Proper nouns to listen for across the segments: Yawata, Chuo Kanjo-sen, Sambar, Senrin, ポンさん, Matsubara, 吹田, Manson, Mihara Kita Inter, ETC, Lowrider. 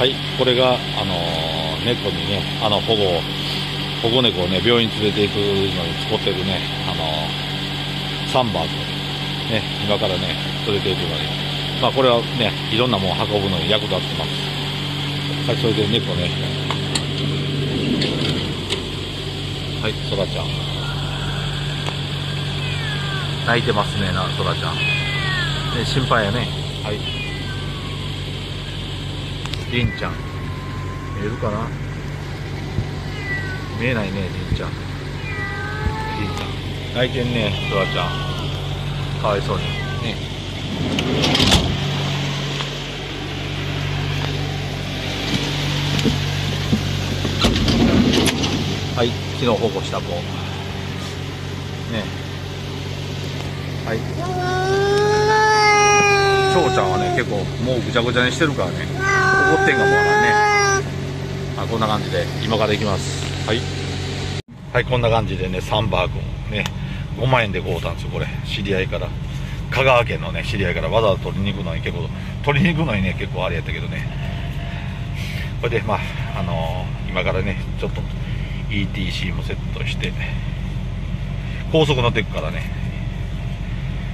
はい、これが、猫にね、保護猫をね、病院に連れて行くのに使ってるね、サンバーズね、今からね、連れて行くのに、まあこれはね、いろんなものを運ぶのに役立ってます。はい、それで猫ね、はい、そらちゃん。泣いてますね、そらちゃん。ね、心配やね。はい。りんちゃん。見えるかな？見えないね、りんちゃん。りんちゃん。泣いてんね、そらちゃん。かわいそうに。ね。はい、昨日保護した子。ね。はい。ちょうちゃんはね、結構もうぐちゃぐちゃにしてるからね。怒ってんかもわからんね。あ、こんな感じで今から行きます。はい、はい、こんな感じでね、サンバー君ね、5万円で買うたんですよ。これ知り合いから、香川県のね知り合いから、わざわざ取りに行くのに結構あれやったけどね。これでまあ今からねちょっと ETC もセットして、高速乗っていくからね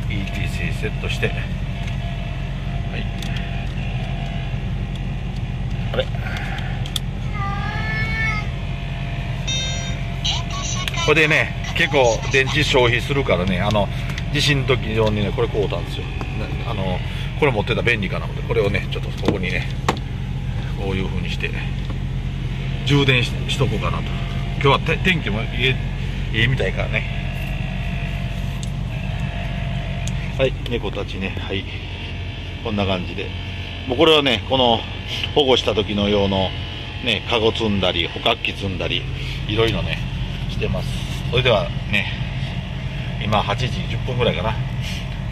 ETC セットして、はい。あれ、これでね結構電池消費するからね、地震の時用にねこれ買うたんですよ。これ持ってたら便利かなので、これをねちょっとここにねこういうふうにして充電 しとこうかなと。今日は天気もいいみたいからね。はい、猫たちね、はい、こんな感じで、もうこれはねこの保護した時の用のね、カゴ積んだり捕獲器積んだりいろいろねしてます。それではね、今8時10分ぐらいかな、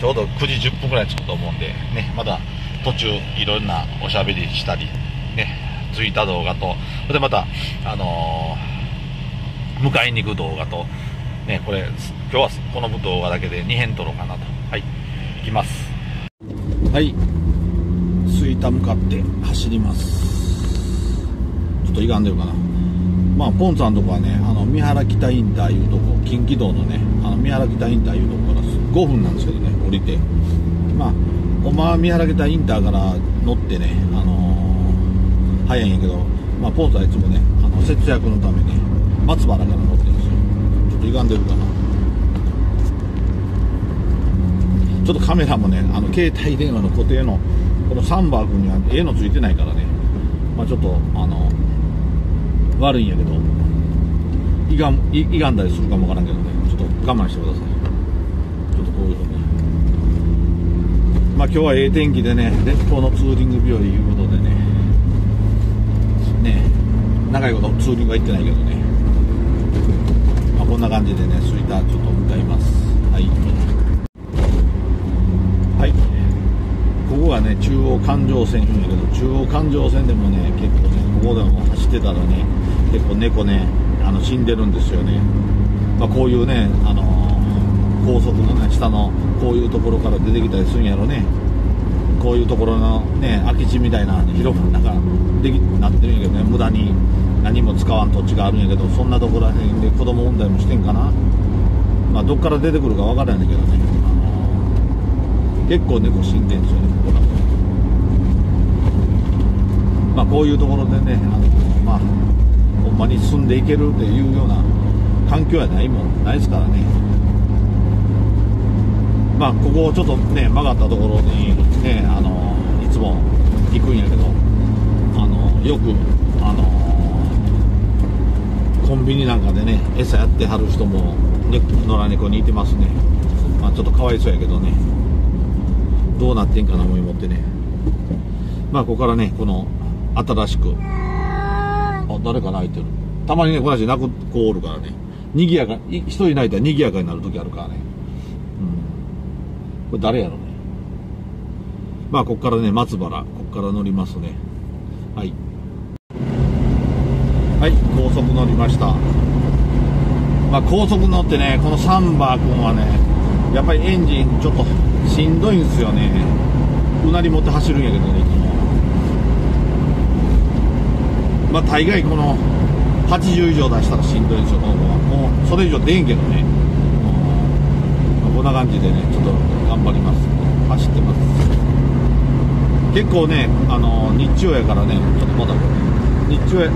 ちょうど9時10分ぐらい着くと思うんでね、まだ途中いろんなおしゃべりしたりね、着いた動画と、それでまた迎えに行く動画とね、これ今日はこの動画だけで2編撮ろうかなと。はい、行きます。はい、吹田向かって走ります。ちょっと歪んでるかな。まあポンさんのとこはね、三原北インターいうとこ、近畿道のね三原北インターいうとこから5分なんですけどね、降りて、まあほんまは三原北インターから乗ってね、早いんやけど、まあポンさんいつもね節約のために松原から乗ってるんですよ。ちょっと歪んでるかな。ちょっとカメラもね携帯電話の固定のこのサンバー君には絵のついてないからね、まあ、ちょっと悪いんやけど、歪んだりするかもわからんけどね、ちょっと我慢してください。ちょっとこういうことね、まあ今日はええ天気でね、絶好のツーリング日和ということでね、長いことツーリングは行ってないけどね、まあ、こんな感じでね吹田ちょっと向かいます。はい、ここはね中央環状線言うんやけど、中央環状線でもね結構ね、ここでも走ってたらね結構猫ね死んでるんですよね。まあ、こういうね高速のね下のこういうところから出てきたりするんやろね。こういうところのね空き地みたいな広場の中なってるんやけどね、無駄に何も使わん土地があるんやけど、そんなところらへんで子供問題もしてんかな。まあどっから出てくるかわからないんだけどね、結構猫死んでるんですよね、ここだと。まあこういうところでねまあほんまに住んでいけるっていうような環境はないですからね。まあここをちょっとね曲がったところにねいつも行くんやけど、よくコンビニなんかでね餌やってはる人も野良猫にいてますね。まあちょっとかわいそうやけどね、どうなってんかな思い持ってね。まあここからねこの新しく、あ、誰か泣いてる。たまにねこの人泣く子おるからね、にぎやか、一人泣いたらにぎやかになる時あるからね、うん、これ誰やろうね。まあここからね松原、ここから乗りますね。はい、はい、高速乗りました。まあ高速乗ってね、このサンバー君はねやっぱりエンジンちょっとしんどいんですよね。うなり持って走るんやけどね、いつも。まあ大概この80以上出したらしんどいでしょ、この子は。もうそれ以上出んけどね。こんな感じでね、ちょっと頑張ります。走ってます。結構ね、日中やからね、ちょっとまだ日中や、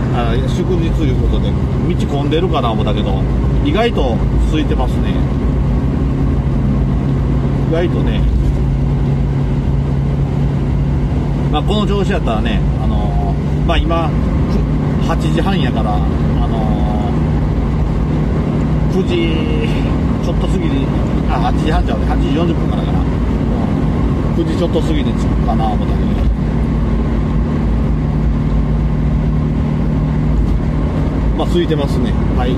祝日ということで、道混んでるかな思ったけど、意外と空いてますね。意外とね、まあこの調子やったらね、まあ今、8時半やから、9時ちょっと過ぎに、あ、8時半ちゃうね、8時40分からかな、9時ちょっと過ぎに着くかな、思ったけど。まあ空いてますね。はい。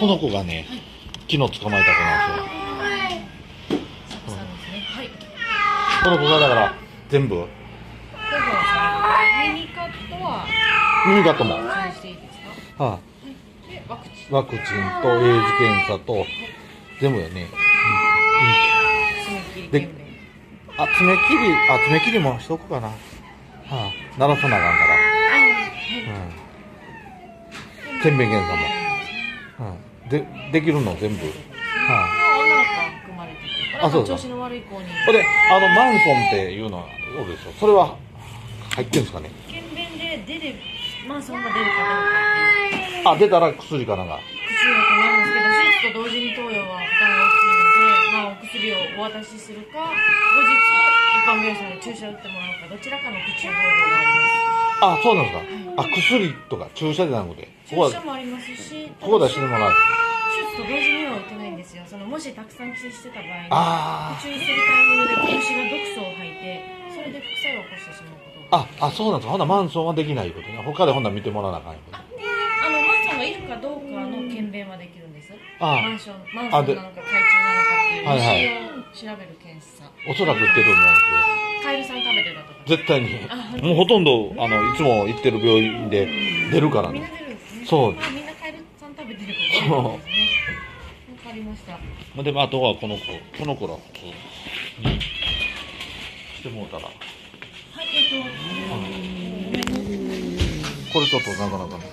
この子がね、昨日捕まえた子なんですよ。この子がだから全部耳カットは耳カットもワクチンとエイズ検査と全部やね。で、あ、爪切りもしとくかな。鳴らさなあかんから全面検査もできるの全部。あ、そうですか。ほんで、マンソンっていうのはどうでしょう。それは入ってるんですかね。検便で出るマンソンが出るかどうか。あ、出たら薬かなんか。薬だと思うんですけど、手術と同時に投与は負担が大きいので、まあお薬をお渡しするか、後日一般病床に注射打ってもらうか、どちらかの口をあります。あ、そうなんですか。はい、あ、薬とか注射じゃなくて、注射もありますし、ここでしてもらう。同時には打てないんですよ。そのもしたくさん寄生してた場合に、注射するタイミングで虫が毒素を吐いて、それで副作用を起こしてしまうことが。あ、そうなんですか。ほなマンソンはできないことね。他でほんな見てもらわなあかんよ。マンソンがいるかどうかの検便はできるんです。マンソンなのか海中なのかっていう虫を調べる検査。おそらく出るもんですよ。カエルさん食べてたとか。絶対に。もうほとんどいつも行ってる病院で出るからね。みんな出るんですね。そう。みんなカエルさん食べてるから。そう。ありました。までもあとはこの子ら普通にしてもうたら。はい、これちょっとなかなかね。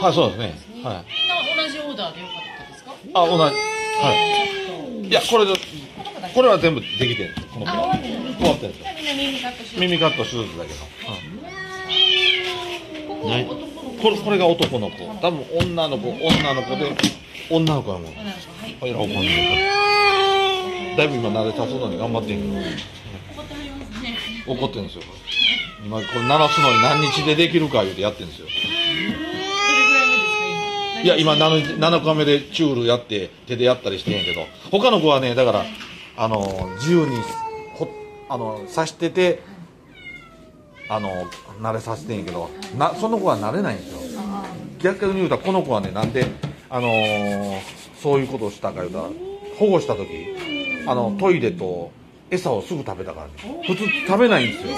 はい、そうですね。はい。みんな同じオーダーでよかったですか？あ、同じ。はい。いや、これは全部できてるんです。この子は。終わってるんです。耳カット手術だけど。はい。これが男の子、多分女の子で、女の子やもん。はい、らおこんの子。だいぶ今慣れたことに頑張ってんけど。怒ってはりますね。怒ってんですよ。今これ鳴らすのに何日でできるか言うてやってんですよ。どれぐらい目ですか今？いや今7日目でチュールやって手でやったりしてんやけど、他の子はねだから自由にさしてて。慣れさせてんやけどその子は慣れないんですよ。逆に言うたらこの子はね、なんでそういうことをしたか言うたら、保護した時トイレと餌をすぐ食べたからね。普通食べないんですよ。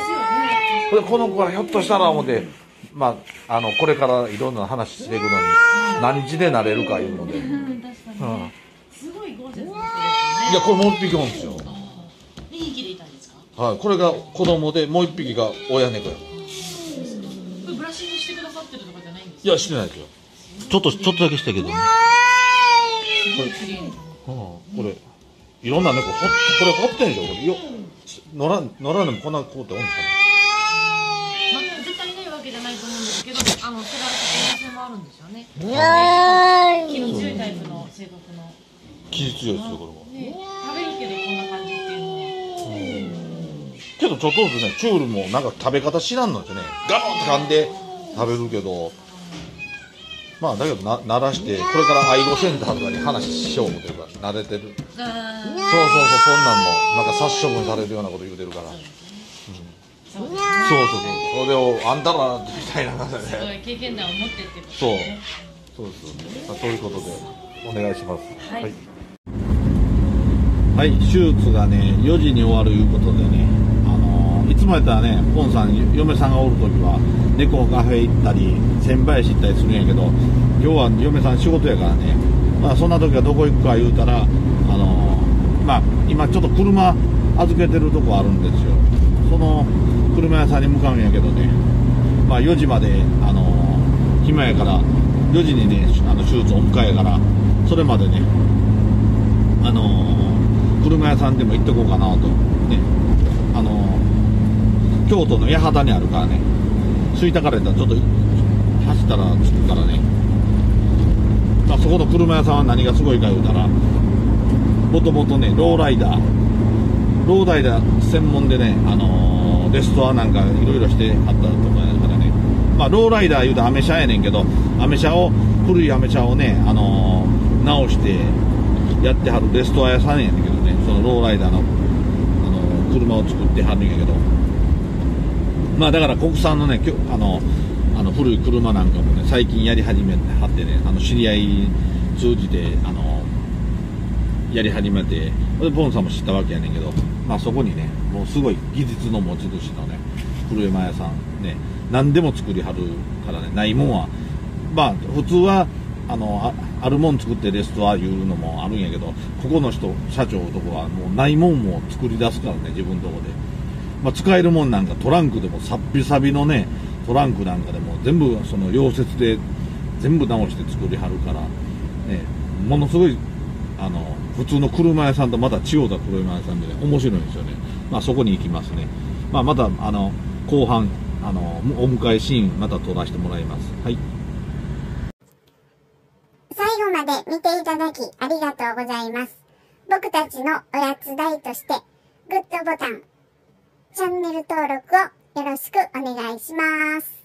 これこの子はひょっとしたら思って、まあ、これからいろんな話していくのに何日で慣れるかいうので、すごいゴージャスな子ですね。いやこれもう一匹おるんですよ。はい、これが子供で、もう一匹が親猫や。これブラッシングしてくださってるとかじゃないんですか？いや、してないですよ。ちょっとだけしたけどね。これ、いろんな猫、これ掘ってんでしょ、これ。よ、乗らんでもこんな子っておるんですかね。まあ、絶対いないわけじゃないと思うんですけど、それは可能性もあるんでしょうね。気の強いタイプの性格の。気強いですよ、これは。食べるけど、こんな感じっていうのは。けどちょっとずつね、チュールもなんか食べ方知らんのですよね。ガロンって噛んで食べるけど、まあだけど慣らして、これから愛護センターとかに話しようというか、慣れてる。そうそうそう、そんなんも、なんか殺処分されるようなこと言うてるから。そうそうそう、それをあんたらみたいな感じで。すごい経験談を持ってってことですね。そうですよね。ということでお願いします。はい。はい、手術がね4時に終わるいうことでね、いつもやったらねポンさん嫁さんがおるときは猫カフェ行ったり千林行ったりするんやけど、今日は嫁さん仕事やからね、まあそんな時はどこ行くか言うたらまあ今ちょっと車預けてるとこあるんですよ。その車屋さんに向かうんやけどね、まあ4時まで暇やから4時にね手術お迎えやから、それまでね車屋さんでも行ってこうかなとね、京都の八幡にあるからね、吹いたからやったらちょっと走ったら着くからね、まあ、そこの車屋さんは何がすごいか言うたら、もともとねローライダー専門でねレストアなんかいろいろしてあったとかやからね、まあ、ローライダー言うとアメ車やねんけど、古いアメ車をね直してやってはるレストア屋さんやねんけどね、そのローライダーの、車を作ってはるんやけど、まあだから国産のね古い車なんかもね最近やり始めてはってね、知り合い通じてやり始めて、ボンさんも知ったわけやねんけど、まあそこにねもうすごい技術の持ち主のね車屋さんね、何でも作りはるからね、ないもんはまあ普通はあるもん作ってレストアいうのもあるんやけど、ここの人社長のとこはもうないもんも作り出すからね、自分のとこで、まあ、使えるもんなんかトランクでもサッビサビのねトランクなんかでも全部その溶接で全部直して作りはるから、ね、ものすごい普通の車屋さんとまた千代田車屋さんで、ね、面白いんですよね、まあ、そこに行きますね、まあ、また後半お迎えシーンまた撮らせてもらいます。はい、最後まで見ていただきありがとうございます。僕たちのおやつ代としてグッドボタン、チャンネル登録をよろしくお願いします。